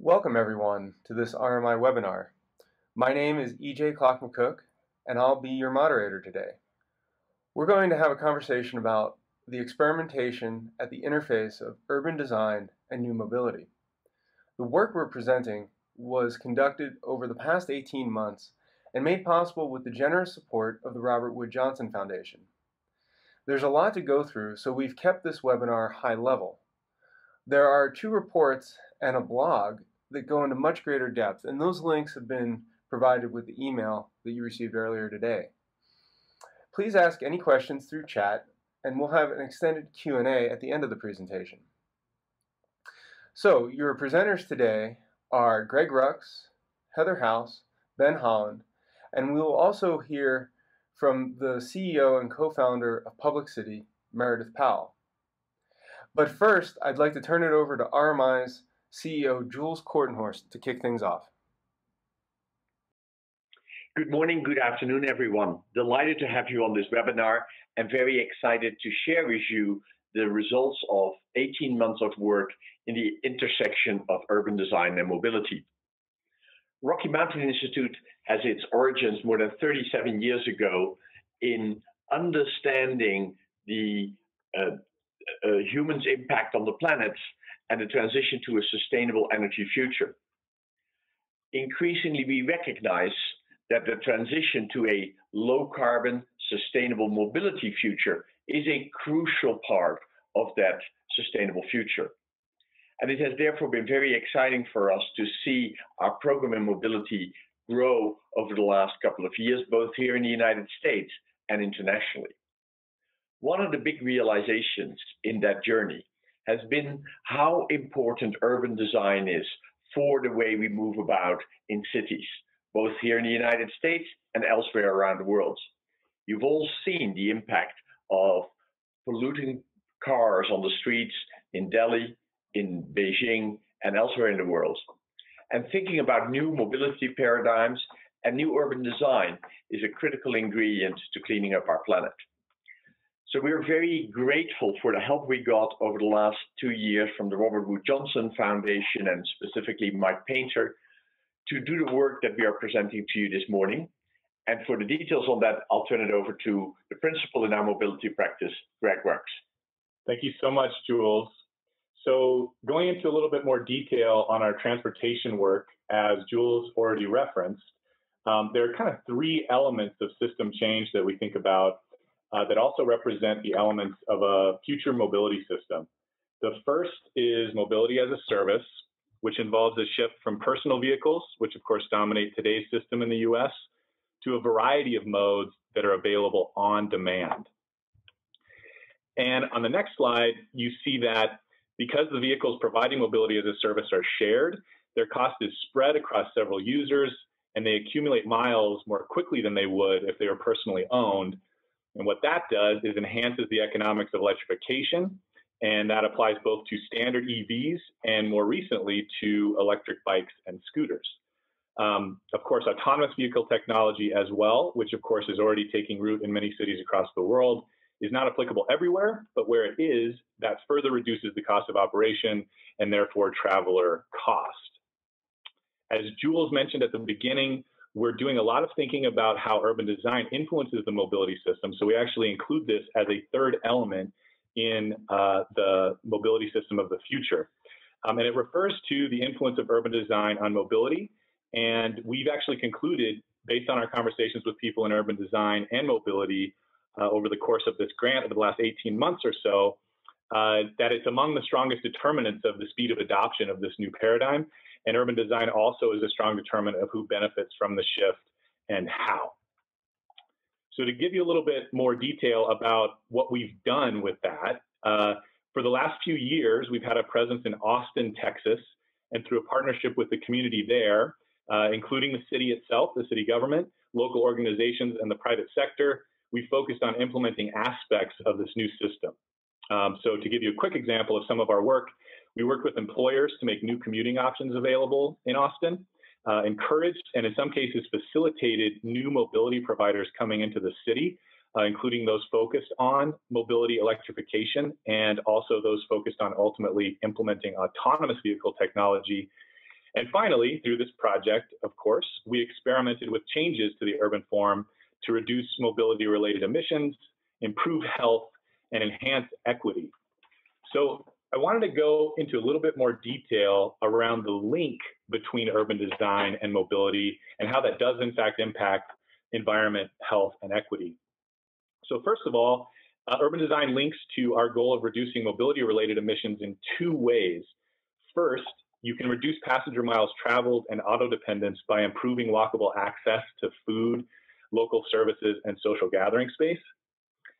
Welcome everyone to this RMI webinar. My name is E.J. Clock McCook and I'll be your moderator today. We're going to have a conversation about the experimentation at the interface of urban design and new mobility. The work we're presenting was conducted over the past 18 months and made possible with the generous support of the Robert Wood Johnson Foundation. There's a lot to go through, so we've kept this webinar high level. There are two reports and a blog that go into much greater depth, and those links have been provided with the email that you received earlier today. Please ask any questions through chat, and we'll have an extended Q&A at the end of the presentation. So your presenters today are Greg Rucks, Heather House, Ben Holland, and we will also hear from the CEO and co-founder of Public City, Meredith Powell. But first, I'd like to turn it over to RMI's CEO, Jules Kortenhorst, to kick things off. Good morning, good afternoon, everyone. Delighted to have you on this webinar and very excited to share with you the results of 18 months of work in the intersection of urban design and mobility. Rocky Mountain Institute has its origins more than 37 years ago in understanding the human's impact on the planet and the transition to a sustainable energy future. Increasingly, we recognize that the transition to a low-carbon, sustainable mobility future is a crucial part of that sustainable future. And it has therefore been very exciting for us to see our program in mobility grow over the last couple of years, both here in the United States and internationally. One of the big realizations in that journey has been how important urban design is for the way we move about in cities, both here in the United States and elsewhere around the world. You've all seen the impact of polluting cars on the streets in Delhi, in Beijing, and elsewhere in the world. And thinking about new mobility paradigms and new urban design is a critical ingredient to cleaning up our planet. So we're very grateful for the help we got over the last 2 years from the Robert Wood Johnson Foundation and specifically Mike Painter to do the work that we are presenting to you this morning. And for the details on that, I'll turn it over to the principal in our mobility practice, Greg Wachs. Thank you so much, Jules. So going into a little bit more detail on our transportation work, as Jules already referenced, there are kind of three elements of system change that we think about that also represent the elements of a future mobility system. The first is mobility as a service, which involves a shift from personal vehicles, which of course dominate today's system in the US, to a variety of modes that are available on demand. And on the next slide, you see that because the vehicles providing mobility as a service are shared, their cost is spread across several users, and they accumulate miles more quickly than they would if they were personally owned. And what that does is enhances the economics of electrification, and that applies both to standard EVs and more recently to electric bikes and scooters. Of course, autonomous vehicle technology as well, which of course is already taking root in many cities across the world, is not applicable everywhere, but where it is, that further reduces the cost of operation and therefore traveler cost. As Jules mentioned at the beginning, we're doing a lot of thinking about how urban design influences the mobility system. So we actually include this as a third element in the mobility system of the future. And it refers to the influence of urban design on mobility. And we've actually concluded, based on our conversations with people in urban design and mobility over the course of this grant over the last 18 months or so, that it's among the strongest determinants of the speed of adoption of this new paradigm. And urban design also is a strong determinant of who benefits from the shift and how. So to give you a little bit more detail about what we've done with that, for the last few years, we've had a presence in Austin, Texas, and through a partnership with the community there, including the city itself, the city government, local organizations, and the private sector, we focused on implementing aspects of this new system. So to give you a quick example of some of our work, we worked with employers to make new commuting options available in Austin, encouraged and in some cases facilitated new mobility providers coming into the city, including those focused on mobility electrification and also those focused on ultimately implementing autonomous vehicle technology. And finally, through this project, of course, we experimented with changes to the urban form to reduce mobility-related emissions, improve health, and enhance equity. So I wanted to go into a little bit more detail around the link between urban design and mobility and how that does, in fact, impact environment, health, and equity. So first of all, urban design links to our goal of reducing mobility-related emissions in two ways. First, you can reduce passenger miles traveled and auto dependence by improving walkable access to food, local services, and social gathering space.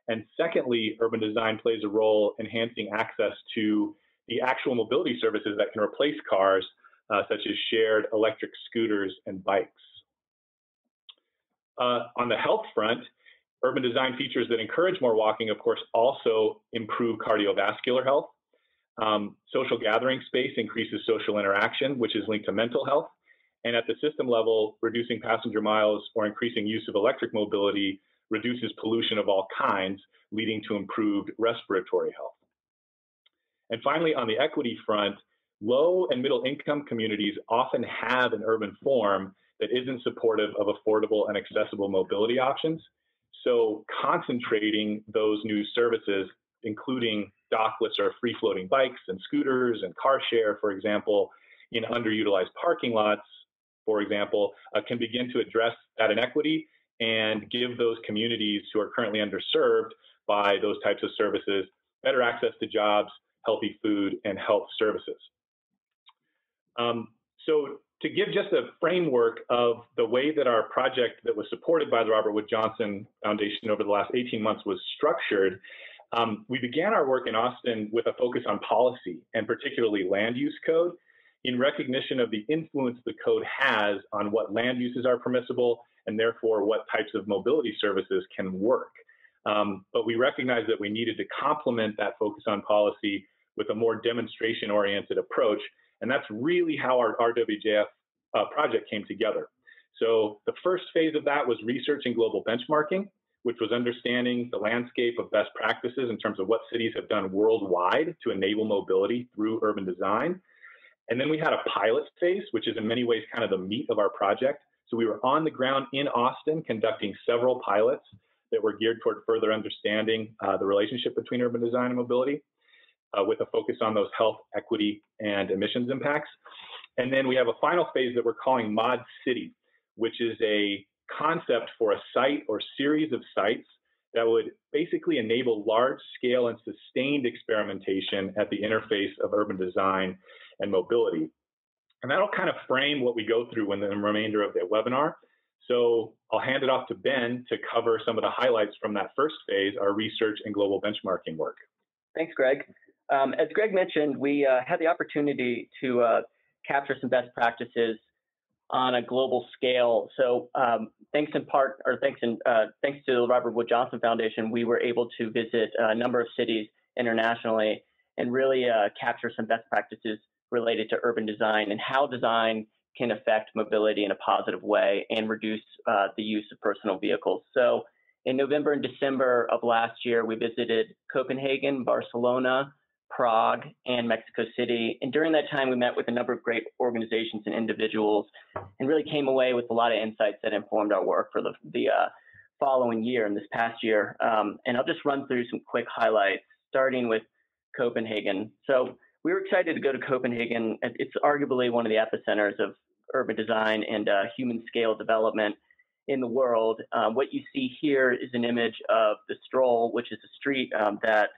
And secondly, urban design plays a role enhancing access to the actual mobility services that can replace cars, such as shared electric scooters and bikes. On the health front, urban design features that encourage more walking, of course, also improve cardiovascular health. Social gathering space increases social interaction, which is linked to mental health. And at the system level, reducing passenger miles or increasing use of electric mobility reduces pollution of all kinds, leading to improved respiratory health. And finally, on the equity front, low and middle income communities often have an urban form that isn't supportive of affordable and accessible mobility options. So concentrating those new services, including dockless or free floating bikes and scooters and car share, for example, in underutilized parking lots, for example, can begin to address that inequity and give those communities who are currently underserved by those types of services better access to jobs, healthy food, and health services. So to give just a framework of the way that our project that was supported by the Robert Wood Johnson Foundation over the last 18 months was structured, we began our work in Austin with a focus on policy and particularly land use code in recognition of the influence the code has on what land uses are permissible and therefore what types of mobility services can work. But we recognized that we needed to complement that focus on policy with a more demonstration-oriented approach, and that's really how our RWJF project came together. So the first phase of that was research and global benchmarking, which was understanding the landscape of best practices in terms of what cities have done worldwide to enable mobility through urban design. And then we had a pilot phase, which is in many ways kind of the meat of our project. So we were on the ground in Austin conducting several pilots that were geared toward further understanding the relationship between urban design and mobility with a focus on those health, equity, and emissions impacts. And then we have a final phase that we're calling Mod City, which is a concept for a site or series of sites that would basically enable large-scale and sustained experimentation at the interface of urban design and mobility. And that'll kind of frame what we go through in the remainder of the webinar. So I'll hand it off to Ben to cover some of the highlights from that first phase, our research and global benchmarking work. Thanks, Greg. As Greg mentioned, we had the opportunity to capture some best practices on a global scale. So thanks to the Robert Wood Johnson Foundation, we were able to visit a number of cities internationally and really capture some best practices related to urban design and how design can affect mobility in a positive way and reduce the use of personal vehicles. So in November and December of last year, we visited Copenhagen, Barcelona, Prague, and Mexico City. And during that time, we met with a number of great organizations and individuals and really came away with a lot of insights that informed our work for the following year and this past year. And I'll just run through some quick highlights, starting with Copenhagen. So we were excited to go to Copenhagen. It's arguably one of the epicenters of urban design and human scale development in the world. What you see here is an image of the Stroll, which is a street that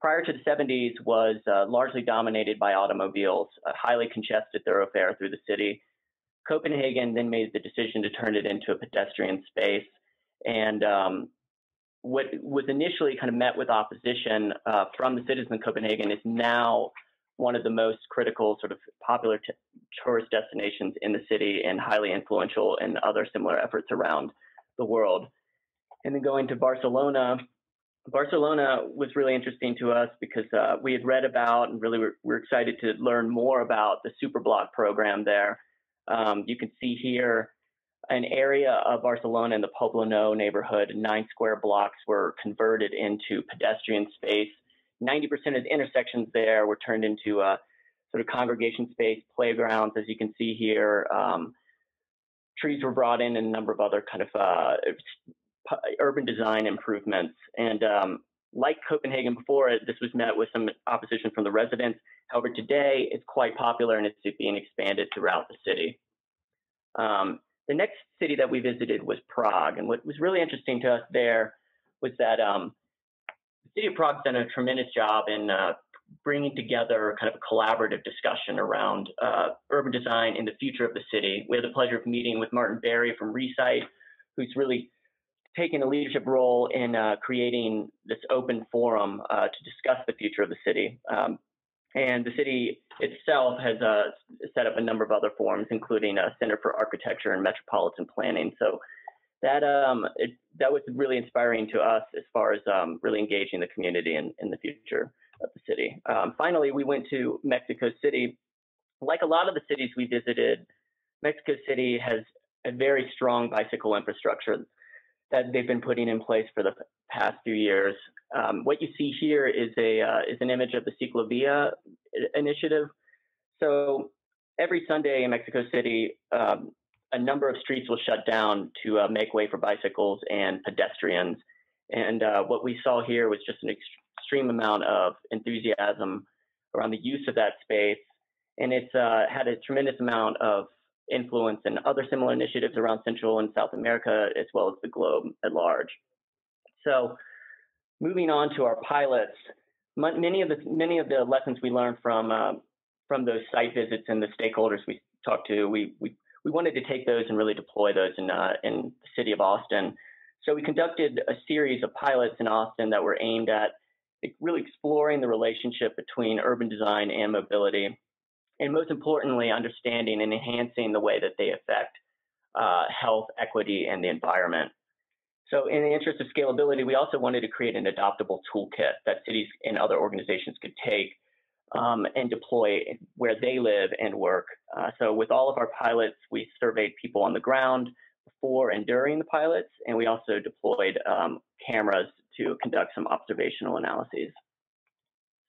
prior to the 70s was largely dominated by automobiles, a highly congested thoroughfare through the city. Copenhagen then made the decision to turn it into a pedestrian space. And what was initially kind of met with opposition from the citizens of Copenhagen is now one of the most critical sort of popular tourist destinations in the city and highly influential in other similar efforts around the world. And then going to Barcelona, Barcelona was really interesting to us because we had read about and really were excited to learn more about the Superblock program there. You can see here an area of Barcelona in the Poblenou neighborhood, 9 square blocks were converted into pedestrian space. 90% of the intersections there were turned into sort of congregation space, playgrounds, as you can see here. Trees were brought in and a number of other kind of urban design improvements. And like Copenhagen before, this was met with some opposition from the residents. However, today it's quite popular and it's being expanded throughout the city. The next city that we visited was Prague. And what was really interesting to us there was that the city of Prague's done a tremendous job in bringing together kind of a collaborative discussion around urban design and the future of the city. We had the pleasure of meeting with Martin Barry from ReSite, who's really taken a leadership role in creating this open forum to discuss the future of the city. And the city itself has set up a number of other forums, including a Center for Architecture and Metropolitan Planning. So that that was really inspiring to us as far as really engaging the community in the future of the city. Finally, we went to Mexico City. Like a lot of the cities we visited, Mexico City has a very strong bicycle infrastructure that they've been putting in place for the past few years. What you see here is an image of the Ciclovia initiative. So every Sunday in Mexico City, a number of streets will shut down to make way for bicycles and pedestrians. And what we saw here was just an extreme amount of enthusiasm around the use of that space. And it's had a tremendous amount of influence and other similar initiatives around Central and South America, as well as the globe at large. So moving on to our pilots, many of the lessons we learned from those site visits and the stakeholders we talked to, we wanted to take those and really deploy those in the city of Austin. So we conducted a series of pilots in Austin that were aimed at really exploring the relationship between urban design and mobility, and most importantly, understanding and enhancing the way that they affect health, equity, and the environment. So in the interest of scalability, we also wanted to create an adoptable toolkit that cities and other organizations could take and deploy where they live and work. So with all of our pilots, we surveyed people on the ground before and during the pilots, and we also deployed cameras to conduct some observational analyses.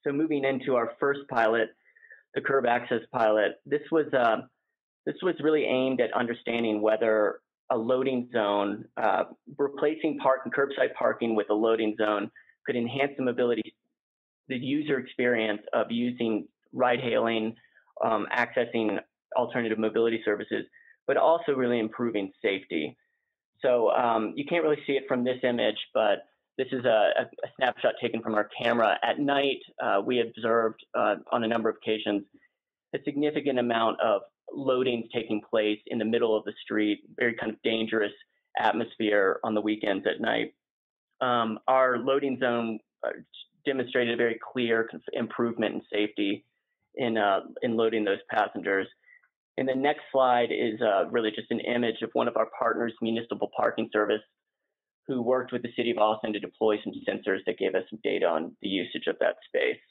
So moving into our first pilot, the curb access pilot. This was really aimed at understanding whether a loading zone, replacing curbside parking with a loading zone, could enhance the mobility, the user experience of using ride-hailing, accessing alternative mobility services, but also really improving safety. So you can't really see it from this image, but this is a snapshot taken from our camera. At night, we observed on a number of occasions a significant amount of loadings taking place in the middle of the street, very kind of dangerous atmosphere on the weekends at night. Our loading zone demonstrated a very clear improvement in safety in loading those passengers. And the next slide is really just an image of one of our partners, Municipal Parking Service, who worked with the city of Austin to deploy some sensors that gave us some data on the usage of that space.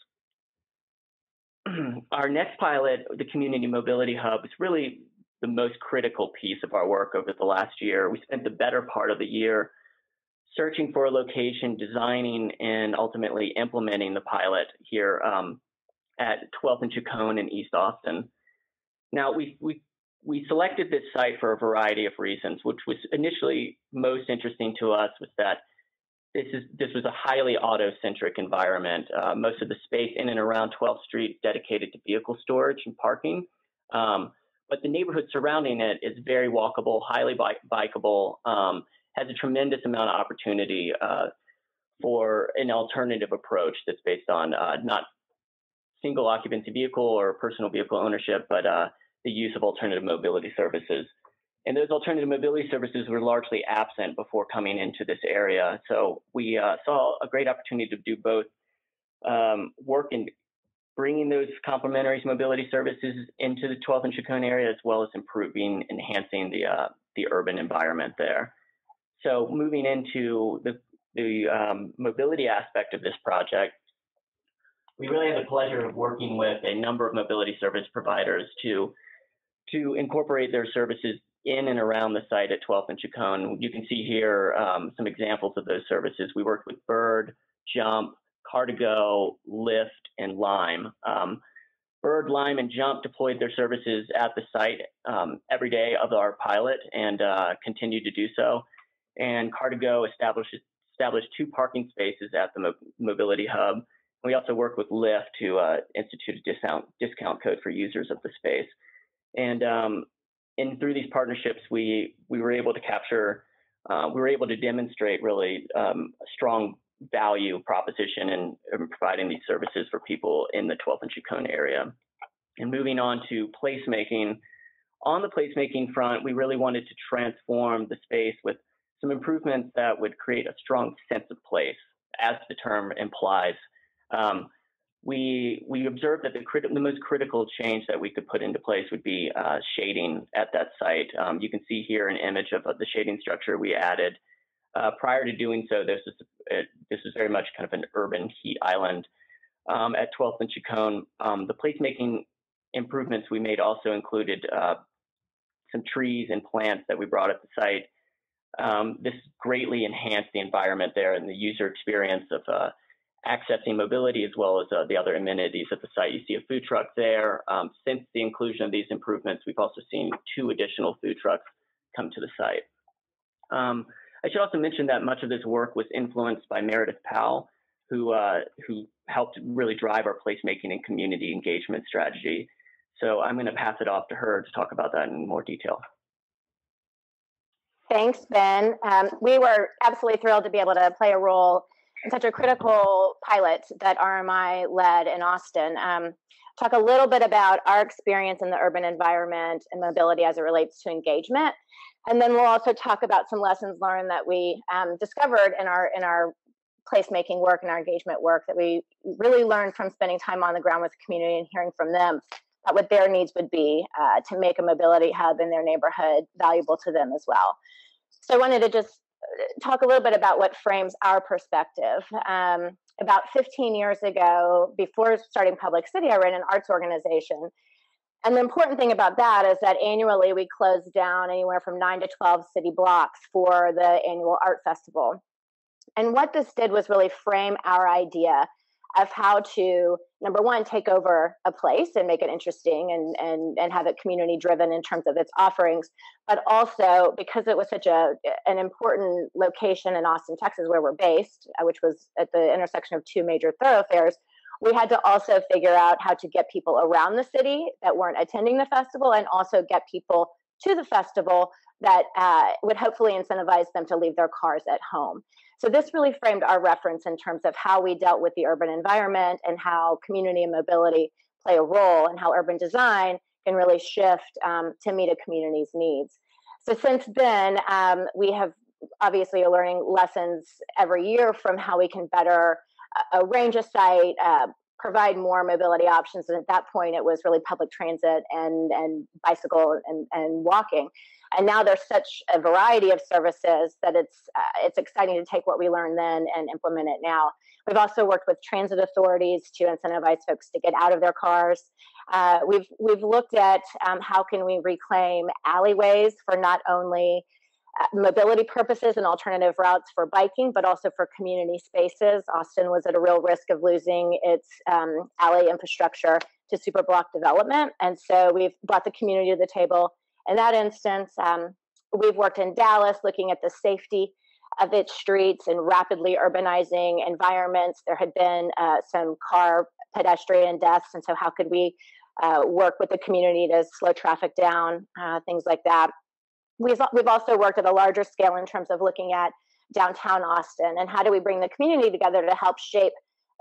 Our next pilot, the Community Mobility Hub, is really the most critical piece of our work over the last year. We spent the better part of the year searching for a location, designing, and ultimately implementing the pilot here at 12th and Chicone in East Austin. Now, we selected this site for a variety of reasons. Which was initially most interesting to us was that this was a highly auto-centric environment. Most of the space in and around 12th Street dedicated to vehicle storage and parking, but the neighborhood surrounding it is very walkable, highly bikeable, has a tremendous amount of opportunity for an alternative approach that's based on not single occupancy vehicle or personal vehicle ownership, but the use of alternative mobility services. And those alternative mobility services were largely absent before coming into this area. So we saw a great opportunity to do both work in bringing those complementary mobility services into the 12th and Chicone area, as well as enhancing the urban environment there. So moving into the mobility aspect of this project, we really had the pleasure of working with a number of mobility service providers to incorporate their services in and around the site at 12th and Chicone. You can see here some examples of those services. We worked with Bird, Jump, Car2Go, Lyft, and Lime. Bird, Lime, and Jump deployed their services at the site every day of our pilot and continue to do so. And Car2Go established two parking spaces at the mobility hub. We also worked with Lyft to institute a discount code for users of the space. And through these partnerships, we were able to capture, we were able to demonstrate really a strong value proposition in providing these services for people in the 12th and Chicone area. And moving on to placemaking. On the placemaking front, we really wanted to transform the space with some improvements that would create a strong sense of place, as the term implies. We observed that the most critical change that we could put into place would be shading at that site. You can see here an image of the shading structure we added. Prior to doing so, this is very much kind of an urban heat island. At 12th and Chicone, the placemaking improvements we made also included some trees and plants that we brought at the site. This greatly enhanced the environment there and the user experience of accessing mobility, as well as the other amenities at the site. You see a food truck there. Since the inclusion of these improvements, we've also seen two additional food trucks come to the site. I should also mention that much of this work was influenced by Meredith Powell, who helped really drive our placemaking and community engagement strategy. So I'm going to pass it off to her to talk about that in more detail. Thanks, Ben. We were absolutely thrilled to be able to play a role in such a critical pilot that RMI led in Austin. Talk a little bit about our experience in the urban environment and mobility as it relates to engagement. And then we'll also talk about some lessons learned that we discovered in our placemaking work and our engagement work that we really learned from spending time on the ground with the community and hearing from them about what their needs would be to make a mobility hub in their neighborhood valuable to them as well. So I wanted to just talk a little bit about what frames our perspective. About 15 years ago, before starting Public City, I ran an arts organization. And the important thing about that is that annually we close down anywhere from 9 to 12 city blocks for the annual art festival. And what this did was really frame our idea of how to, number one, take over a place and make it interesting and have it community driven in terms of its offerings, but also because it was such an important location in Austin, Texas, where we're based, which was at the intersection of two major thoroughfares, we had to also figure out how to get people around the city that weren't attending the festival and also get people to the festival that would hopefully incentivize them to leave their cars at home. So this really framed our reference in terms of how we dealt with the urban environment and how community and mobility play a role and how urban design can really shift to meet a community's needs. So since then, we have obviously are learning lessons every year from how we can better arrange a site, provide more mobility options. And at that point, it was really public transit and bicycle and walking. And now there's such a variety of services that it's exciting to take what we learned then and implement it now. We've also worked with transit authorities to incentivize folks to get out of their cars. We've looked at how can we reclaim alleyways for not only mobility purposes and alternative routes for biking, but also for community spaces. Austin was at a real risk of losing its alley infrastructure to superblock development. And so we've brought the community to the table. In that instance, we've worked in Dallas looking at the safety of its streets and rapidly urbanizing environments. There had been some car pedestrian deaths, and so how could we work with the community to slow traffic down, things like that. We've also worked at a larger scale in terms of looking at downtown Austin and how do we bring the community together to help shape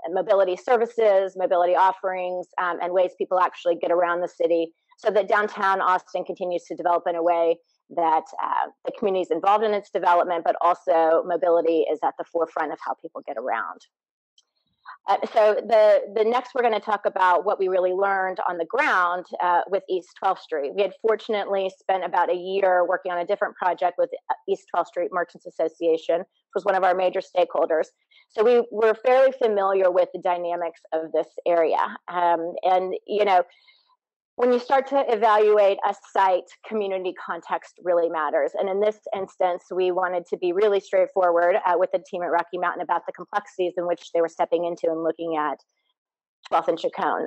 mobility services, mobility offerings, and ways people actually get around the city so that downtown Austin continues to develop in a way that the community is involved in its development, but also mobility is at the forefront of how people get around. So the next we're going to talk about what we really learned on the ground with East 12th Street. We had fortunately spent about a year working on a different project with East 12th Street Merchants Association, which was one of our major stakeholders. So we were fairly familiar with the dynamics of this area. And, you know, when you start to evaluate a site, community context really matters. And in this instance, we wanted to be really straightforward with the team at Rocky Mountain about the complexities in which they were stepping into and looking at 12th and Chicone.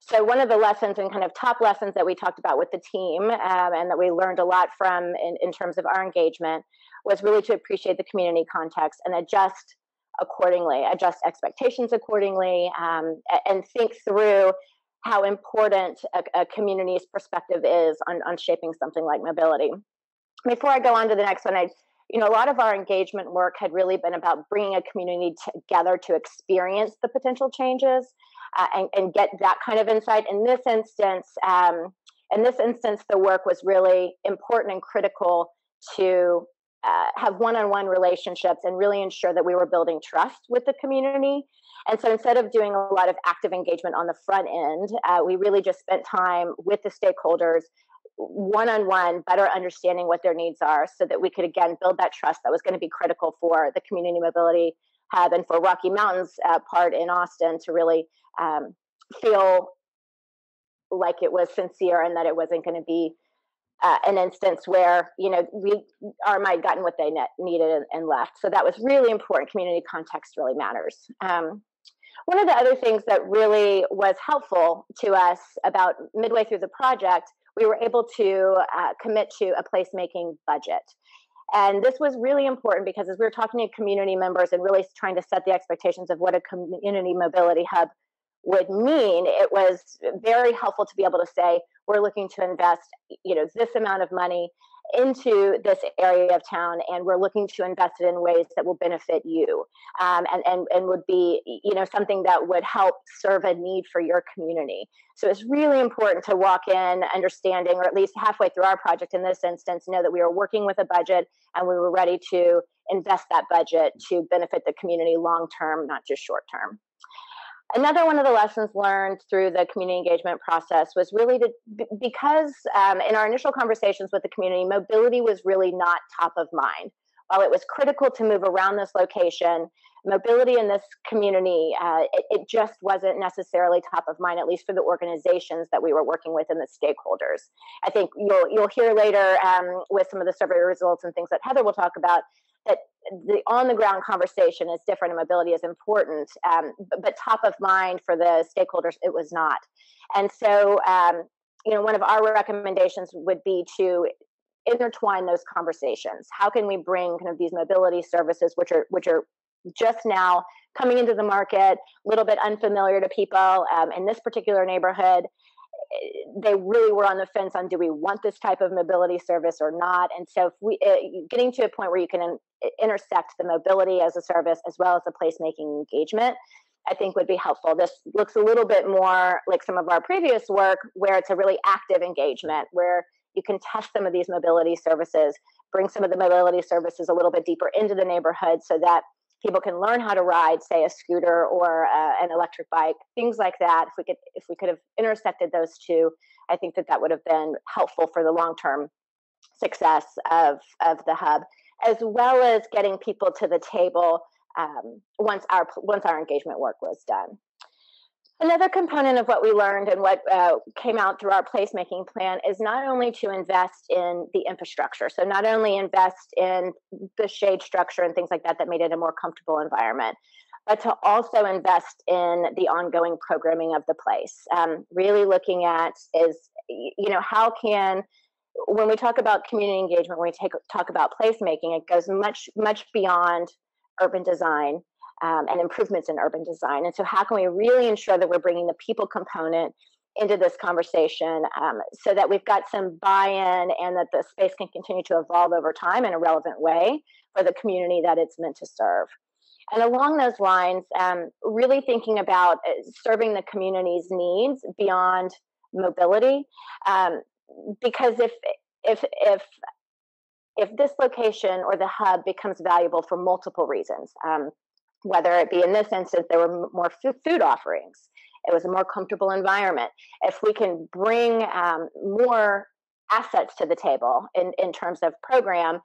So one of the lessons and kind of top lessons that we talked about with the team and that we learned a lot from in terms of our engagement was really to appreciate the community context and adjust accordingly, adjust expectations accordingly, and think through how important a community's perspective is on shaping something like mobility. Before I go on to the next one, a lot of our engagement work had really been about bringing a community together to experience the potential changes and get that kind of insight. In this instance, the work was really important and critical to have one-on-one relationships and really ensure that we were building trust with the community. And so instead of doing a lot of active engagement on the front end, we really just spent time with the stakeholders one-on-one, better understanding what their needs are so that we could, again, build that trust that was going to be critical for the Community Mobility Hub and for Rocky Mountain's part in Austin to really feel like it was sincere and that it wasn't going to be an instance where, we might have gotten what they needed and left. So that was really important. Community context really matters. One of the other things that really was helpful to us about midway through the project, we were able to commit to a placemaking budget. And this was really important because as we were talking to community members and really trying to set the expectations of what a community mobility hub would mean, it was very helpful to be able to say, we're looking to invest, this amount of money into this area of town, and we're looking to invest it in ways that will benefit you and would be, something that would help serve a need for your community. So it's really important to walk in understanding, or at least halfway through our project in this instance, know that we were working with a budget and we were ready to invest that budget to benefit the community long-term, not just short-term. Another one of the lessons learned through the community engagement process was really because in our initial conversations with the community, mobility was really not top of mind. While it was critical to move around this location, mobility in this community, it just wasn't necessarily top of mind, at least for the organizations that we were working with and the stakeholders. I think you'll hear later with some of the survey results and things that Heather will talk about, that the on-the-ground conversation is different and mobility is important, but top of mind for the stakeholders, it was not. And so, one of our recommendations would be to intertwine those conversations. How can we bring kind of these mobility services, which are just now coming into the market, a little bit unfamiliar to people in this particular neighborhood? They really were on the fence on, do we want this type of mobility service or not? And so if we getting to a point where you can intersect the mobility as a service as well as the placemaking engagement, I think would be helpful. This looks a little bit more like some of our previous work where it's a really active engagement where you can test some of these mobility services, bring some of the mobility services a little bit deeper into the neighborhood so that people can learn how to ride, say, a scooter or an electric bike, things like that. If we could have intersected those two, I think that would have been helpful for the long-term success of the hub, as well as getting people to the table once our engagement work was done. Another component of what we learned and what came out through our placemaking plan is not only to invest in the infrastructure, so not only invest in the shade structure and things like that made it a more comfortable environment, but to also invest in the ongoing programming of the place. Really looking at is, how can, when we talk about community engagement, when we talk about placemaking, it goes much, much beyond urban design. And improvements in urban design. And so how can we really ensure that we're bringing the people component into this conversation so that we've got some buy-in and that the space can continue to evolve over time in a relevant way for the community that it's meant to serve. And along those lines, really thinking about serving the community's needs beyond mobility, because if this location or the hub becomes valuable for multiple reasons, whether it be in this instance, there were more food offerings. It was a more comfortable environment. If we can bring more assets to the table in terms of program,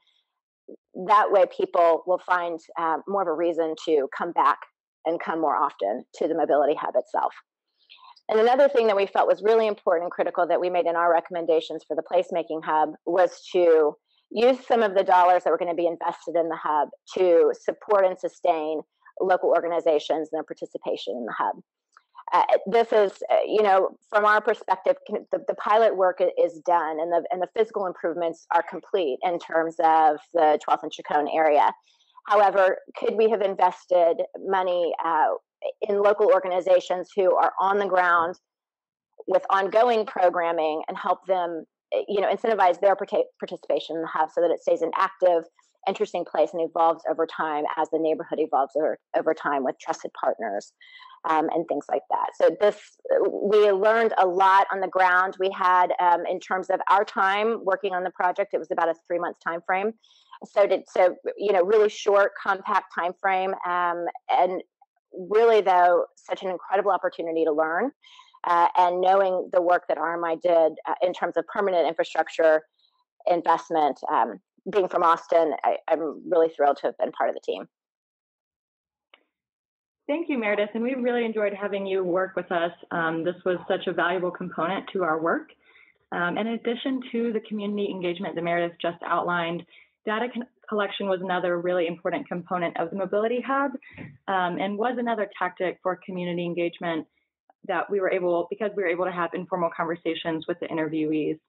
that way people will find more of a reason to come back and come more often to the mobility hub itself. And another thing that we felt was really important and critical that we made in our recommendations for the placemaking hub was to use some of the dollars that were going to be invested in the hub to support and sustain local organizations and their participation in the hub. This is, you know, from our perspective, the pilot work is done, and the physical improvements are complete in terms of the 12th and Chicone area. However, could we have invested money in local organizations who are on the ground with ongoing programming and help them, you know, incentivize their participation in the hub so that it stays an active, interesting place and evolves over time as the neighborhood evolves over time with trusted partners and things like that. So this, we learned a lot on the ground. We had, in terms of our time working on the project, it was about a 3-month time frame. So you know, really short, compact time frame, and really though, such an incredible opportunity to learn. And knowing the work that RMI did in terms of permanent infrastructure investment, being from Austin, I'm really thrilled to have been part of the team. Thank you, Meredith. And we really enjoyed having you work with us. This was such a valuable component to our work. In addition to the community engagement that Meredith just outlined, data collection was another really important component of the Mobility Hub, and was another tactic for community engagement that we were able, because we were able to have informal conversations with the interviewees.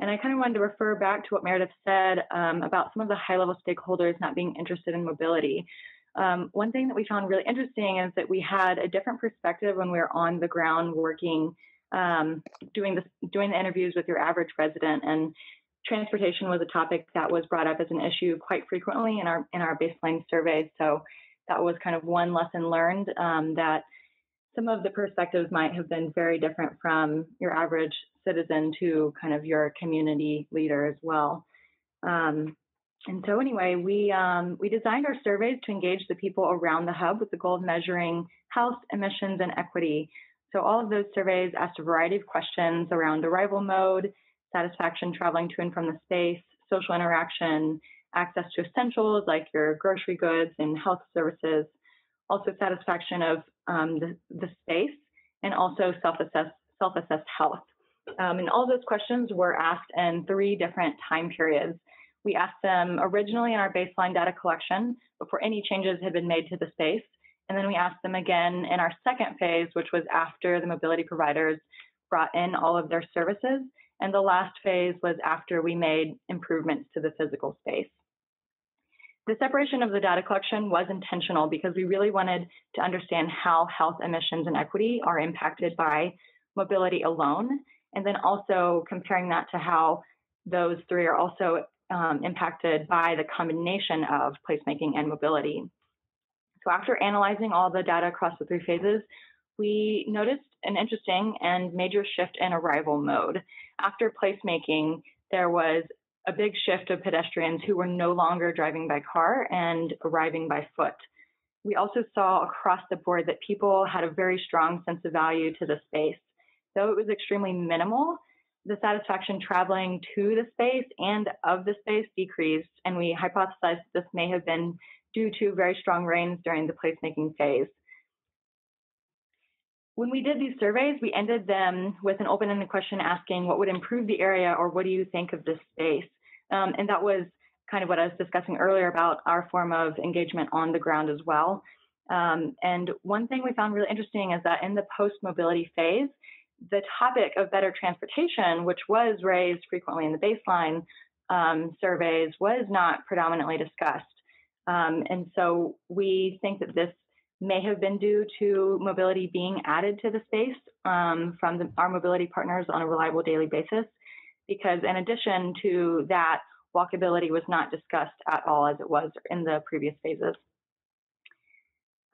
And I kind of wanted to refer back to what Meredith said about some of the high-level stakeholders not being interested in mobility. One thing that we found really interesting is that we had a different perspective when we were on the ground working, doing the interviews with your average resident. And transportation was a topic that was brought up as an issue quite frequently in our baseline surveys. So that was kind of one lesson learned, that some of the perspectives might have been very different from your average citizen to kind of your community leader as well. And so anyway, we designed our surveys to engage the people around the hub with the goal of measuring health, emissions, and equity. So all of those surveys asked a variety of questions around arrival mode, satisfaction traveling to and from the space, social interaction, access to essentials like your grocery goods and health services, also satisfaction of the space, and also self-assessed health. And all those questions were asked in 3 different time periods. We asked them originally in our baseline data collection before any changes had been made to the space. And then we asked them again in our second phase, which was after the mobility providers brought in all of their services. And the last phase was after we made improvements to the physical space. The separation of the data collection was intentional because we really wanted to understand how health, emissions, and equity are impacted by mobility alone, and then also comparing that to how those 3 are also impacted by the combination of placemaking and mobility. So after analyzing all the data across the 3 phases, we noticed an interesting and major shift in arrival mode. After placemaking, there was a big shift of pedestrians who were no longer driving by car and arriving by foot. We also saw across the board that people had a very strong sense of value to the space. Though it was extremely minimal, the satisfaction traveling to the space and of the space decreased, and we hypothesized this may have been due to very strong rains during the placemaking phase. When we did these surveys, we ended them with an open-ended question asking what would improve the area, or what do you think of this space? And that was kind of what I was discussing earlier about our form of engagement on the ground as well. And one thing we found really interesting is that in the post-mobility phase, the topic of better transportation, which was raised frequently in the baseline surveys, was not predominantly discussed. And so we think that this may have been due to mobility being added to the space from our mobility partners on a reliable daily basis, because in addition to that, walkability was not discussed at all as it was in the previous phases.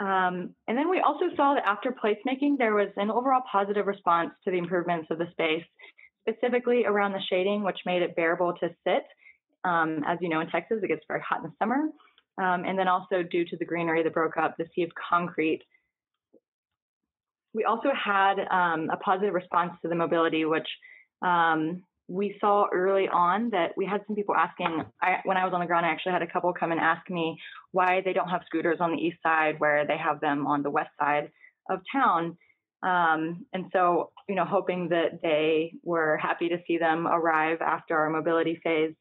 And then we also saw that after placemaking, there was an overall positive response to the improvements of the space, specifically around the shading, which made it bearable to sit. As you know, in Texas, it gets very hot in the summer. And then also due to the greenery that broke up the sea of concrete. We also had a positive response to the mobility, which we saw early on that we had some people asking, when I was on the ground, I actually had a couple come and ask me why they don't have scooters on the east side where they have them on the west side of town. And so, you know, hoping that they were happy to see them arrive after our mobility phase.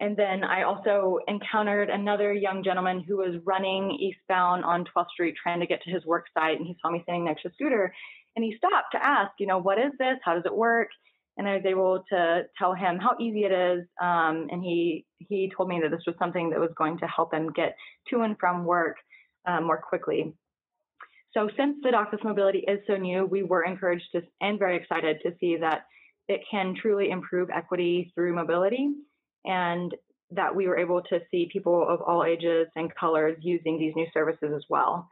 And then I also encountered another young gentleman who was running eastbound on 12th Street trying to get to his work site. And he saw me standing next to a scooter and he stopped to ask, you know, what is this? How does it work? And I was able to tell him how easy it is. And he told me that this was something that was going to help him get to and from work more quickly. So since the Dockless Mobility is so new, we were encouraged to, and very excited to see that it can truly improve equity through mobility, and that we were able to see people of all ages and colors using these new services as well.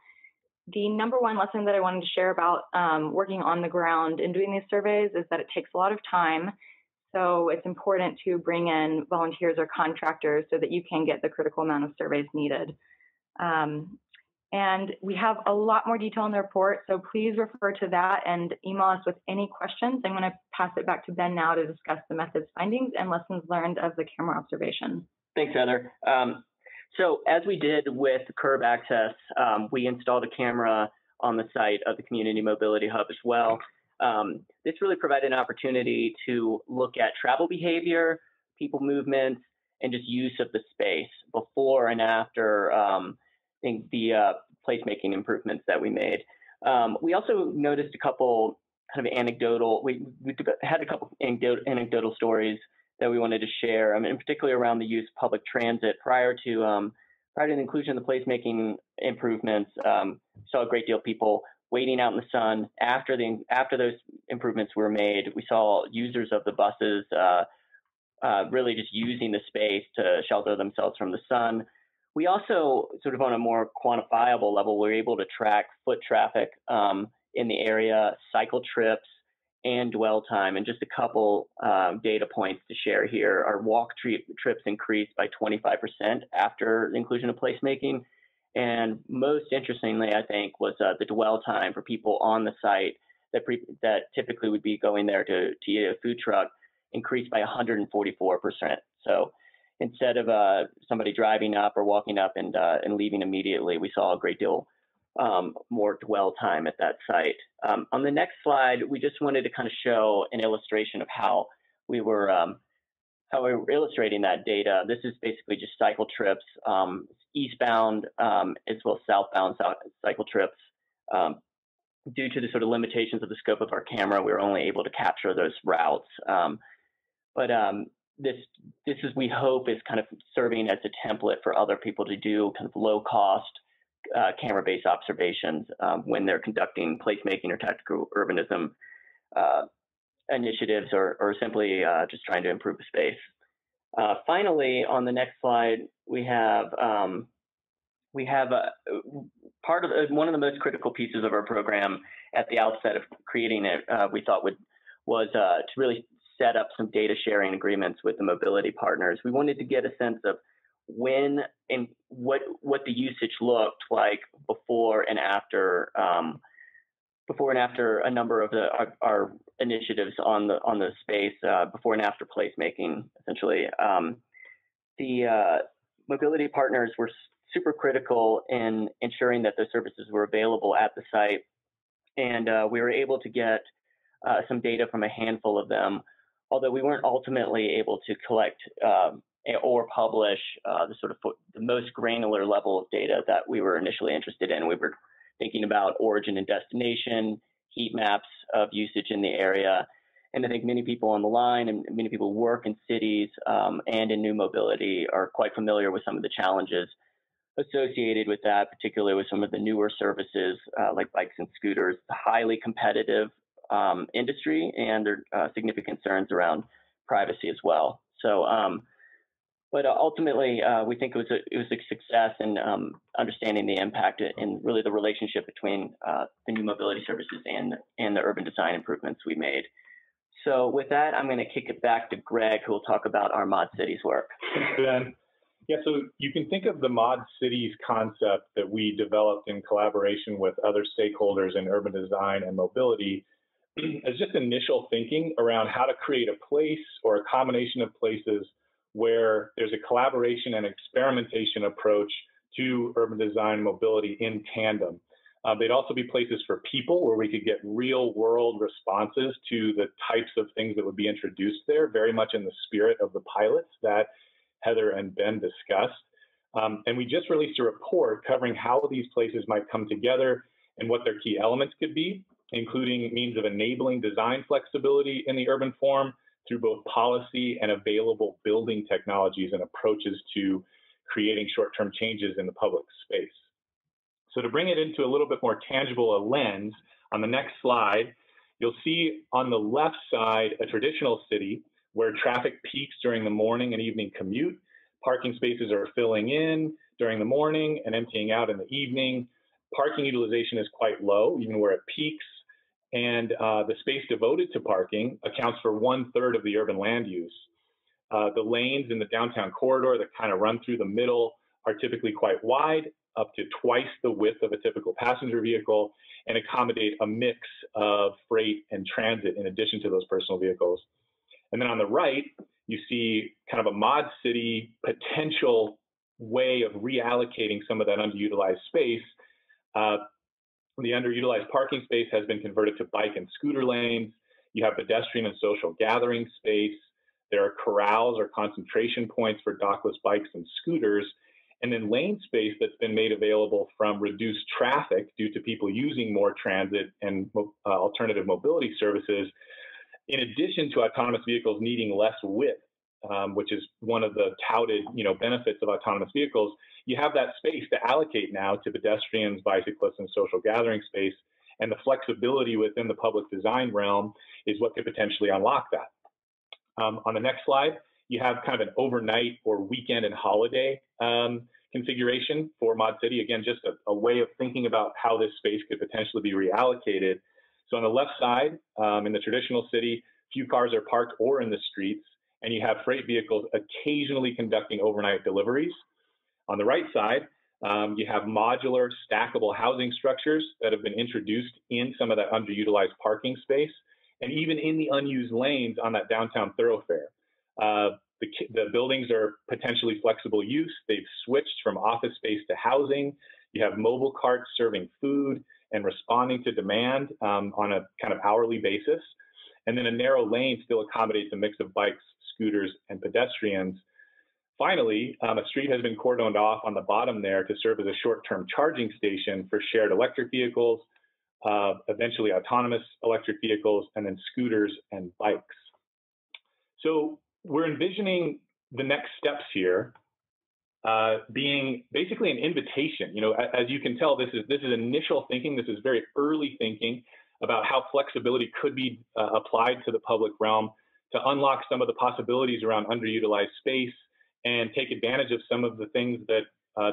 The number one lesson that I wanted to share about working on the ground and doing these surveys is that it takes a lot of time. So it's important to bring in volunteers or contractors so that you can get the critical amount of surveys needed. And we have a lot more detail in the report, so please refer to that and email us with any questions. I'm going to pass it back to Ben now to discuss the methods, findings, and lessons learned of the camera observation. Thanks, Heather. So as we did with curb access, we installed a camera on the site of the Community Mobility Hub as well. This really provided an opportunity to look at travel behavior, people movements, and just use of the space before and after the placemaking improvements that we made. We also noticed a couple kind of anecdotal, we had a couple anecdotal stories that we wanted to share, and particularly around the use of public transit. Prior to the inclusion of the placemaking improvements, saw a great deal of people waiting out in the sun. After those improvements were made, we saw users of the buses really just using the space to shelter themselves from the sun. We also, sort of on a more quantifiable level, were able to track foot traffic in the area, cycle trips, and dwell time. And just a couple data points to share here. Our walk trips increased by 25% after the inclusion of placemaking. And most interestingly, I think, was the dwell time for people on the site that, typically would be going there to eat a food truck increased by 144%. So instead of somebody driving up or walking up and leaving immediately, we saw a great deal more dwell time at that site. On the next slide, we just wanted to kind of show an illustration of how we were illustrating that data. This is basically just cycle trips, eastbound as well as southbound cycle trips. Due to the sort of limitations of the scope of our camera, we were only able to capture those routes. This is, we hope, is kind of serving as a template for other people to do kind of low cost camera-based observations when they're conducting placemaking or tactical urbanism initiatives, or simply just trying to improve the space. Finally, on the next slide, one of the most critical pieces of our program at the outset of creating it, we thought was to really set up some data sharing agreements with the mobility partners. We wanted to get a sense of when and what the usage looked like before and after a number of our initiatives on the space, before and after placemaking, essentially. The mobility partners were super critical in ensuring that the services were available at the site, and we were able to get some data from a handful of them, although we weren't ultimately able to collect or publish the most granular level of data that we were initially interested in. We were thinking about origin and destination, heat maps of usage in the area. And I think many people on the line and many people work in cities and in new mobility are quite familiar with some of the challenges associated with that, particularly with some of the newer services like bikes and scooters, the highly competitive industry, and their significant concerns around privacy as well. So, but ultimately, we think it was a success in understanding the impact and really the relationship between the new mobility services and the urban design improvements we made. So with that, I'm going to kick it back to Greg, who will talk about our Mod Cities work. Thanks, Ben. Yeah, so you can think of the Mod Cities concept that we developed in collaboration with other stakeholders in urban design and mobility as just initial thinking around how to create a place or a combination of places where there's a collaboration and experimentation approach to urban design mobility in tandem. They'd also be places for people where we could get real world responses to the types of things that would be introduced there, very much in the spirit of the pilots that Heather and Ben discussed. And we just released a report covering how these places might come together and what their key elements could be, including means of enabling design flexibility in the urban form through both policy and available building technologies and approaches to creating short-term changes in the public space. So to bring it into a little bit more tangible a lens, on the next slide, you'll see on the left side a traditional city where traffic peaks during the morning and evening commute. Parking spaces are filling in during the morning and emptying out in the evening. Parking utilization is quite low, even where it peaks. And the space devoted to parking accounts for 1/3 of the urban land use. The lanes in the downtown corridor that kind of run through the middle are typically quite wide, up to twice the width of a typical passenger vehicle, and accommodate a mix of freight and transit in addition to those personal vehicles. And then on the right, you see kind of a Mod City potential way of reallocating some of that underutilized space. The underutilized parking space has been converted to bike and scooter lanes. You have pedestrian and social gathering space. There are corrals or concentration points for dockless bikes and scooters. And then lane space that's been made available from reduced traffic due to people using more transit and alternative mobility services, in addition to autonomous vehicles needing less width, which is one of the touted, benefits of autonomous vehicles. You have that space to allocate now to pedestrians, bicyclists, and social gathering space, and the flexibility within the public design realm is what could potentially unlock that. On the next slide, you have kind of an overnight or weekend and holiday configuration for Mod City. Again, just a way of thinking about how this space could potentially be reallocated. So on the left side, in the traditional city, few cars are parked or in the streets, and you have freight vehicles occasionally conducting overnight deliveries. On the right side, you have modular, stackable housing structures that have been introduced in some of that underutilized parking space, and even in the unused lanes on that downtown thoroughfare. The buildings are potentially flexible use. They've switched from office space to housing. You have mobile carts serving food and responding to demand on a kind of hourly basis. And then a narrow lane still accommodates a mix of bikes, scooters, and pedestrians. Finally, a street has been cordoned off on the bottom there to serve as a short-term charging station for shared electric vehicles, eventually autonomous electric vehicles, and then scooters and bikes. So we're envisioning the next steps here being basically an invitation. As you can tell, this is initial thinking. This is very early thinking about how flexibility could be applied to the public realm to unlock some of the possibilities around underutilized space and take advantage of some of the things that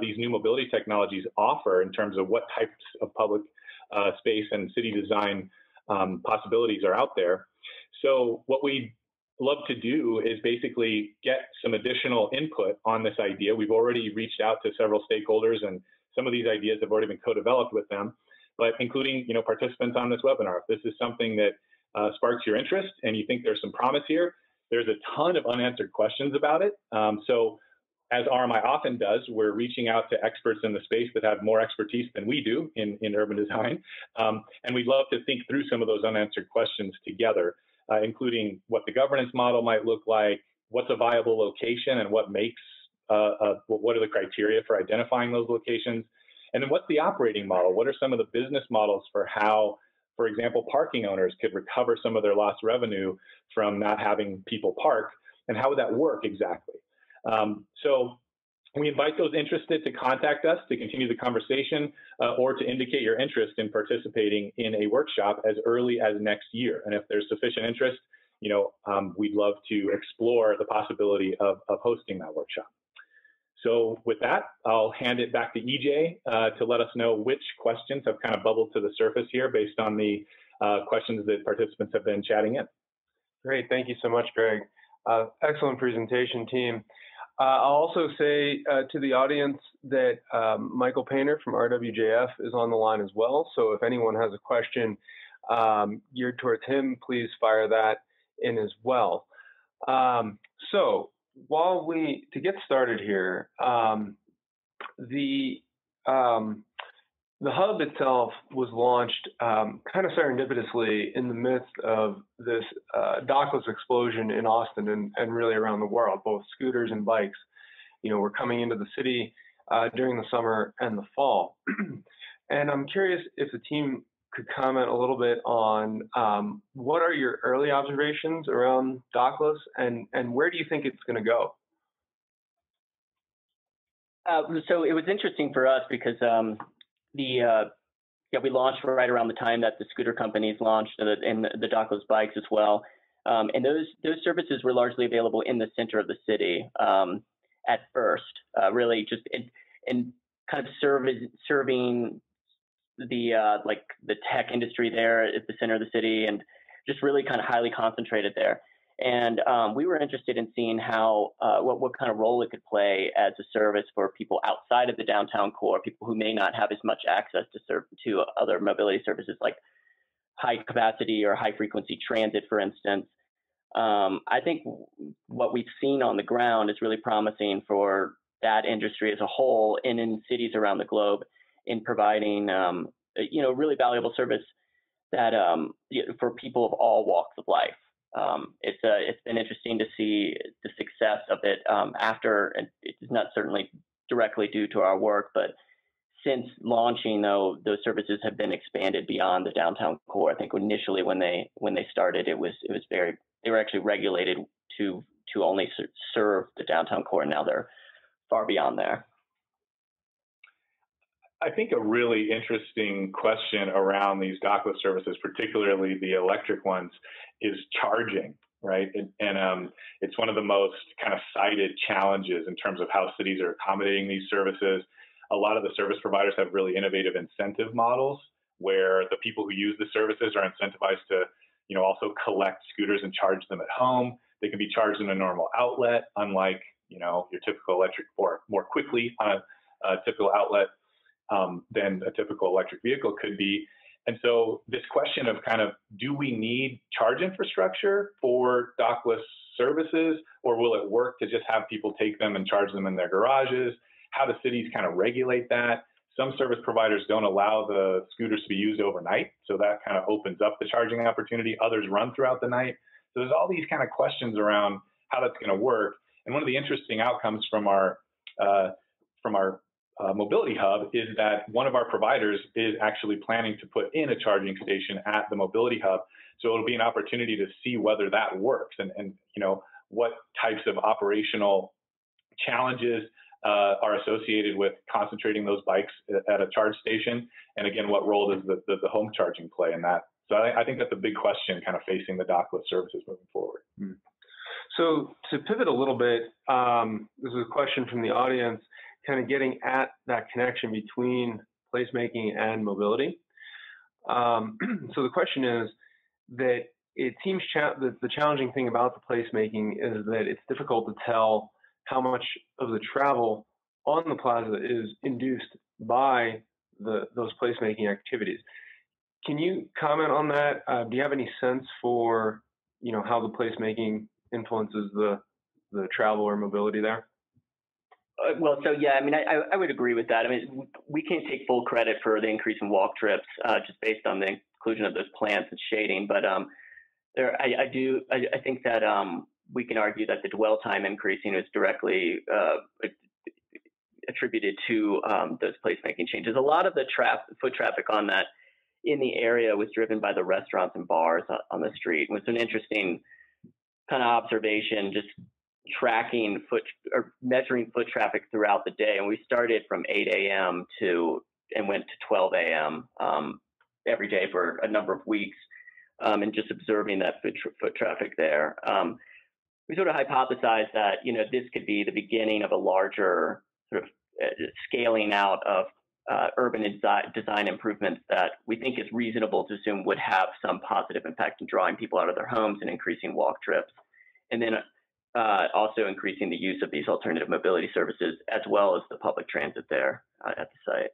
these new mobility technologies offer in terms of what types of public space and city design possibilities are out there. So what we love to do is basically get some additional input on this idea. We've already reached out to several stakeholders, and some of these ideas have already been co-developed with them, but including participants on this webinar. If this is something that sparks your interest and you think there's some promise here, there's a ton of unanswered questions about it. So as RMI often does, we're reaching out to experts in the space that have more expertise than we do in urban design. And we'd love to think through some of those unanswered questions together, including what the governance model might look like, what's a viable location, and what are the criteria for identifying those locations? And then what's the operating model? What are some of the business models for how, for example, parking owners could recover some of their lost revenue from not having people park, and how would that work exactly? So we invite those interested to contact us to continue the conversation or to indicate your interest in participating in a workshop as early as next year. And if there's sufficient interest, we'd love to explore the possibility of hosting that workshop. So with that, I'll hand it back to EJ to let us know which questions have kind of bubbled to the surface here based on the questions that participants have been chatting in. Great, thank you so much, Greg. Excellent presentation, team. I'll also say to the audience that Michael Painter from RWJF is on the line as well. So if anyone has a question geared towards him, please fire that in as well. So, to get started here, the hub itself was launched kind of serendipitously in the midst of this dockless explosion in Austin and really around the world, both scooters and bikes. you know, were coming into the city during the summer and the fall. And I'm curious if the team could comment a little bit on what are your early observations around dockless, and where do you think it's going to go? So it was interesting for us because we launched right around the time that the scooter companies launched and the dockless bikes as well. And those services were largely available in the center of the city at first, really just in kind of serving the tech industry there at the center of the city, and just really kind of highly concentrated there. And we were interested in seeing how what kind of role it could play as a service for people outside of the downtown core, people who may not have as much access to other mobility services like high capacity or high frequency transit, for instance. I think what we've seen on the ground is really promising for that industry as a whole and in cities around the globe in providing really valuable service that for people of all walks of life. It's been interesting to see the success of it after, and it's not certainly directly due to our work, but since launching, though, those services have been expanded beyond the downtown core. I think initially when they started, it was they were actually regulated to only serve the downtown core. Now they're far beyond there. I think a really interesting question around these dockless services, particularly the electric ones, is charging, right? And it's one of the most kind of cited challenges in terms of how cities are accommodating these services. A lot of the service providers have really innovative incentive models where the people who use the services are incentivized to, you know, also collect scooters and charge them at home. They can be charged in a normal outlet, unlike, you know, your typical electric, or more quickly on a typical outlet than a typical electric vehicle could be. And so this question of kind of, do we need charge infrastructure for dockless services, or will it work to just have people take them and charge them in their garages? How do cities kind of regulate that? Some service providers don't allow the scooters to be used overnight, so that kind of opens up the charging opportunity. Others run throughout the night. So there's all these kind of questions around how that's going to work. And one of the interesting outcomes from our mobility hub is that one of our providers is actually planning to put in a charging station at the mobility hub. So it'll be an opportunity to see whether that works and you know, what types of operational challenges are associated with concentrating those bikes at a charge station. And again, what role does the home charging play in that? So I think that's a big question kind of facing the dockless services moving forward. So to pivot a little bit, this is a question from the audience, kind of getting at that connection between placemaking and mobility. So the question is that it seems that the challenging thing about the placemaking is that it's difficult to tell how much of the travel on the plaza is induced by those placemaking activities. Can you comment on that? Do you have any sense for, you know, how the placemaking influences the travel or mobility there? Well, so yeah, I mean, I would agree with that. I mean, we can't take full credit for the increase in walk trips just based on the inclusion of those plants and shading. But I think that we can argue that the dwell time increasing is directly attributed to those placemaking changes. A lot of the foot traffic on that in the area was driven by the restaurants and bars on the street. It was an interesting kind of observation, just tracking foot or measuring foot traffic throughout the day, and we started from 8 a.m. and went to 12 a.m. Every day for a number of weeks, and just observing that foot traffic there. We sort of hypothesized that, you know, this could be the beginning of a larger sort of scaling out of urban design improvements that we think is reasonable to assume would have some positive impact in drawing people out of their homes and increasing walk trips, and then also increasing the use of these alternative mobility services as well as the public transit there at the site.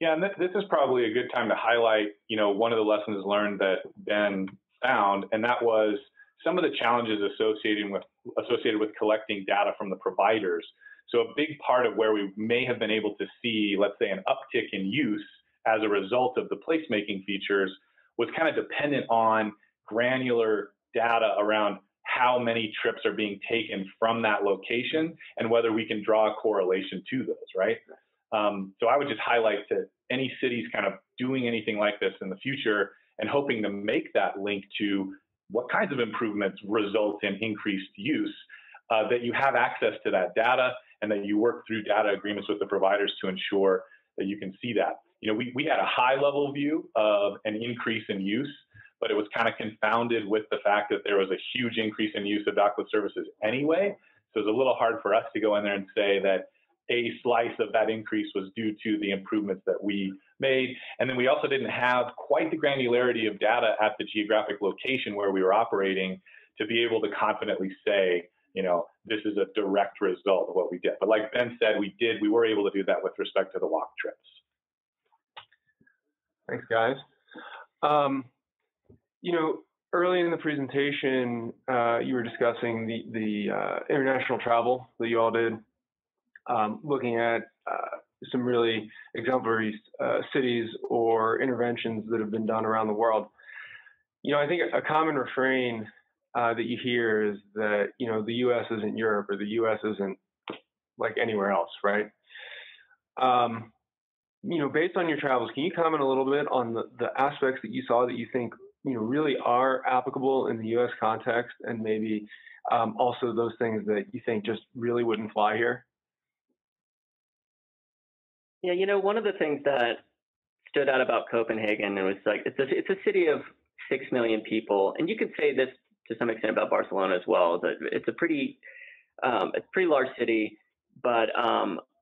Yeah, and this is probably a good time to highlight, you know, one of the lessons learned that Ben found, and that was some of the challenges associated with collecting data from the providers. So a big part of where we may have been able to see, let's say, an uptick in use as a result of the placemaking features was kind of dependent on granular data around how many trips are being taken from that location and whether we can draw a correlation to those, right? So I would just highlight to any cities kind of doing anything like this in the future and hoping to make that link to what kinds of improvements result in increased use, that you have access to that data and that you work through data agreements with the providers to ensure that you can see that. You know, we had a high level view of an increase in use, but it was kind of confounded with the fact that there was a huge increase in use of dockless services anyway. So it's a little hard for us to go in there and say that a slice of that increase was due to the improvements that we made. And then we also didn't have quite the granularity of data at the geographic location where we were operating to be able to confidently say, you know, this is a direct result of what we did. But like Ben said, we were able to do that with respect to the walk trips. Thanks, guys. You know, early in the presentation, you were discussing the international travel that you all did, looking at some really exemplary cities or interventions that have been done around the world. You know, I think a common refrain that you hear is that, you know, the U.S. isn't Europe or the U.S. isn't like anywhere else, right? You know, based on your travels, can you comment a little bit on the aspects that you saw that you think, you know, really are applicable in the U.S. context, and maybe also those things that you think just really wouldn't fly here? Yeah, you know, one of the things that stood out about Copenhagen, it was like, it's a city of 6 million people. And you could say this to some extent about Barcelona as well, that it's a pretty large city, but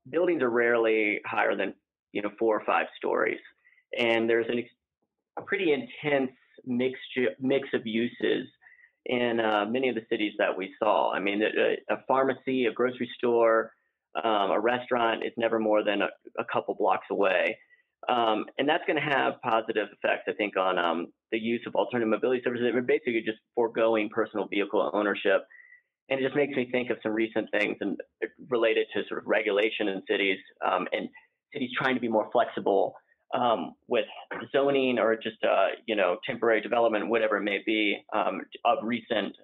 buildings are rarely higher than, you know, 4 or 5 stories. And there's a pretty intense mix of uses in many of the cities that we saw. I mean, a pharmacy, a grocery store, a restaurant is never more than a couple blocks away. And that's going to have positive effects, I think, on the use of alternative mobility services. I mean, basically just foregoing personal vehicle ownership. And it just makes me think of some recent things and related to sort of regulation in cities, and cities trying to be more flexible with zoning or just, you know, temporary development, whatever it may be. Of recent,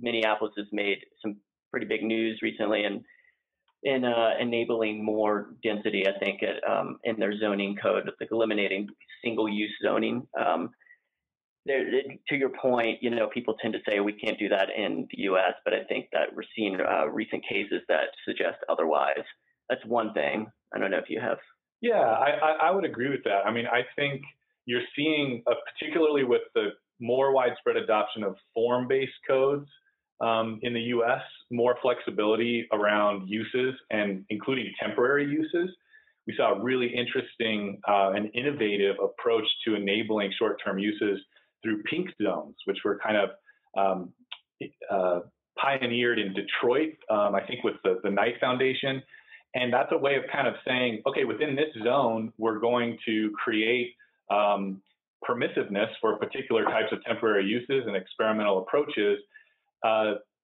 Minneapolis has made some pretty big news recently in enabling more density, I think, in their zoning code, like eliminating single-use zoning. To your point, you know, people tend to say we can't do that in the U.S., but I think that we're seeing recent cases that suggest otherwise. That's one thing. I don't know if you have. Yeah, I would agree with that. I mean, I think you're seeing, particularly with the more widespread adoption of form-based codes, in the U.S., more flexibility around uses and including temporary uses. We saw a really interesting and innovative approach to enabling short-term uses through pink zones, which were kind of pioneered in Detroit, I think with the Knight Foundation. And that's a way of kind of saying, okay, within this zone, we're going to create permissiveness for particular types of temporary uses and experimental approaches,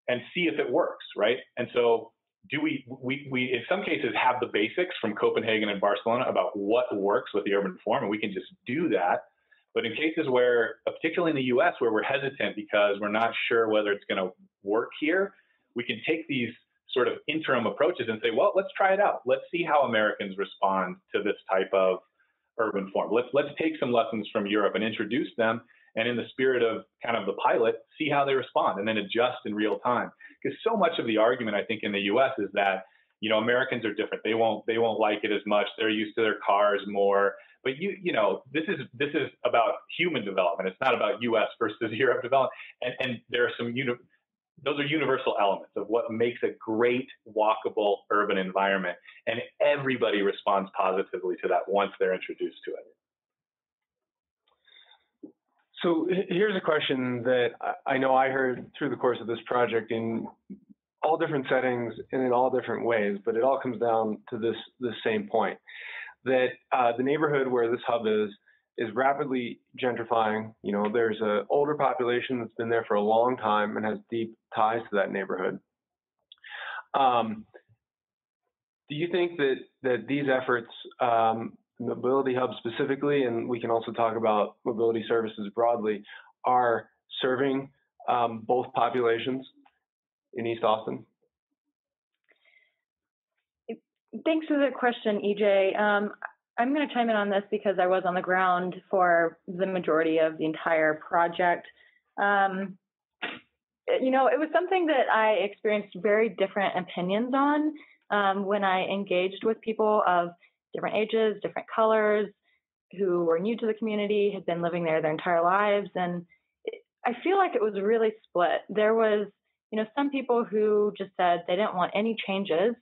and see if it works, right? And so do we in some cases have the basics from Copenhagen and Barcelona about what works with the urban form, and we can just do that. But in cases where, particularly in the US, where we're hesitant because we're not sure whether it's going to work here, we can take these sort of interim approaches and say, well, let's try it out. Let's see how Americans respond to this type of urban form. Let's take some lessons from Europe and introduce them. And in the spirit of kind of the pilot, see how they respond and then adjust in real time. Because so much of the argument, I think, in the U.S. is that, you know, Americans are different. They won't like it as much. They're used to their cars more. But you know, this is about human development. It's not about U.S. versus Europe development. And there are some those are universal elements of what makes a great walkable urban environment. And everybody responds positively to that once they're introduced to it. So here's a question that I know I heard through the course of this project in all different settings and in all different ways, but it all comes down to this same point, that the neighborhood where this hub is rapidly gentrifying. You know, there's an older population that's been there for a long time and has deep ties to that neighborhood. Do you think that these efforts, mobility hubs specifically, and we can also talk about mobility services broadly, are serving both populations in East Austin? Thanks for the question, EJ. I'm going to chime in on this because I was on the ground for the majority of the entire project. You know, it was something that I experienced very different opinions on when I engaged with people of different ages, different colors, who were new to the community, had been living there their entire lives. And I feel like it was really split. There was, you know, some people who just said they didn't want any changes.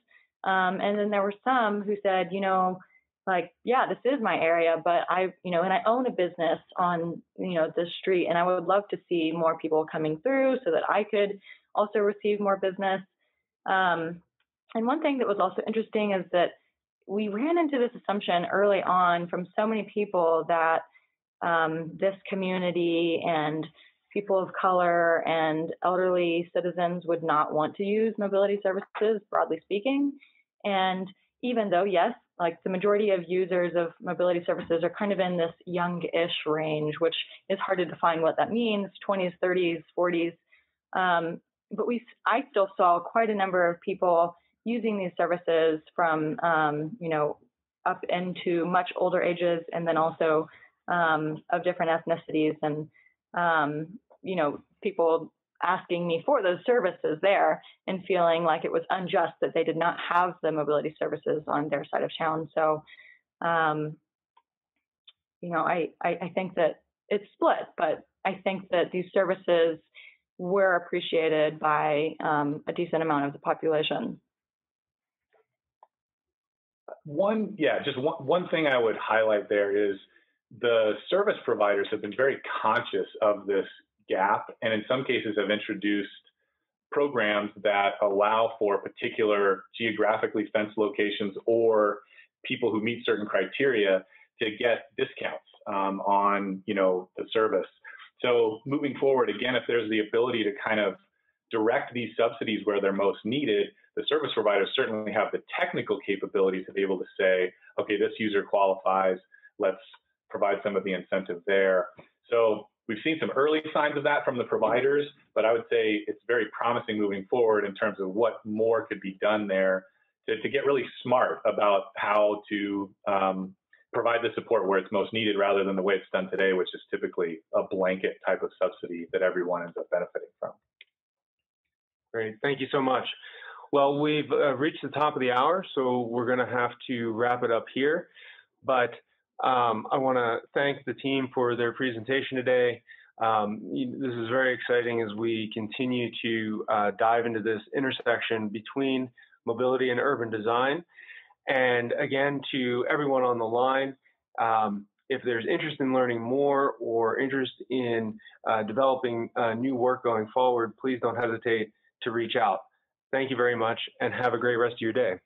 And then there were some who said, you know, like, yeah, this is my area, but I, you know, and I own a business on, you know, this street, and I would love to see more people coming through so that I could also receive more business. And one thing that was also interesting is that we ran into this assumption early on from so many people that this community and people of color and elderly citizens would not want to use mobility services, broadly speaking. And even though, yes, like the majority of users of mobility services are kind of in this young-ish range, which is hard to define what that means, 20s, 30s, 40s. But I still saw quite a number of people using these services from, you know, up into much older ages, and then also of different ethnicities, and, you know, people asking me for those services there and feeling like it was unjust that they did not have the mobility services on their side of town. So, you know, I think that it's split, but I think that these services were appreciated by a decent amount of the population. Just one thing I would highlight there is the service providers have been very conscious of this gap, and in some cases have introduced programs that allow for particular geographically fenced locations or people who meet certain criteria to get discounts on, you know, the service. So moving forward, again, if there's the ability to kind of direct these subsidies where they're most needed, the service providers certainly have the technical capabilities to be able to say, okay, this user qualifies, let's provide some of the incentive there. So we've seen some early signs of that from the providers, but I would say it's very promising moving forward in terms of what more could be done there to get really smart about how to provide the support where it's most needed, rather than the way it's done today, which is typically a blanket type of subsidy that everyone ends up benefiting from. Great, thank you so much. Well, we've reached the top of the hour, so we're going to have to wrap it up here. But I want to thank the team for their presentation today. This is very exciting as we continue to dive into this intersection between mobility and urban design. And again, to everyone on the line, if there's interest in learning more or interest in developing new work going forward, please don't hesitate to reach out. Thank you very much, and have a great rest of your day.